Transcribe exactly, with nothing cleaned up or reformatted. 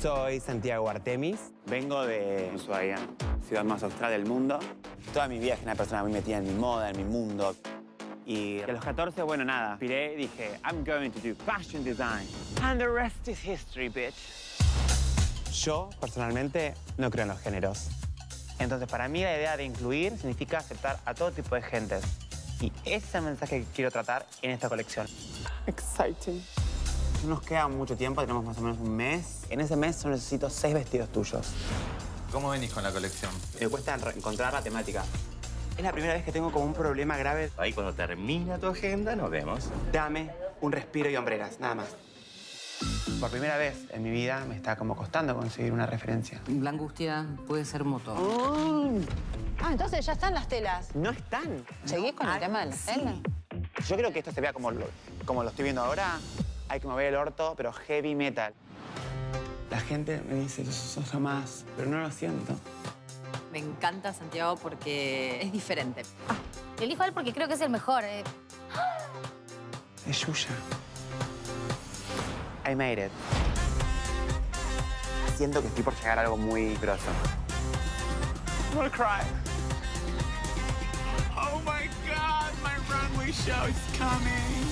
Soy Santiago Artemis. Vengo de Ushuaia, ciudad más austral del mundo. Toda mi vida es una persona muy metida en mi moda, en mi mundo. Y a los catorce, bueno, nada, inspiré y dije, I'm going to do fashion design. And the rest is history, bitch. Yo, personalmente, no creo en los géneros. Entonces, para mí, la idea de incluir significa aceptar a todo tipo de gentes. Y ese es el mensaje que quiero tratar en esta colección. Exciting. No nos queda mucho tiempo, tenemos más o menos un mes. En ese mes solo necesito seis vestidos tuyos. ¿Cómo venís con la colección? Me cuesta encontrar la temática. Es la primera vez que tengo como un problema grave. Ahí cuando termina tu agenda nos vemos. Dame un respiro y hombreras, nada más. Por primera vez en mi vida me está como costando conseguir una referencia. La angustia puede ser mutua. Oh. Ah, entonces ya están las telas. No están. ¿Seguís con ah, el tema de las sí. telas? Yo creo que esto se vea como lo, como lo estoy viendo ahora. Hay que mover el orto, pero heavy metal. La gente me dice, sos lo más, pero no lo siento. Me encanta Santiago porque es diferente. Ah, elijo a él porque creo que es el mejor. Eh. Es Xuxa. I made it. Siento que estoy por llegar a algo muy grosso. Don't cry. Oh my God, my runway show is coming.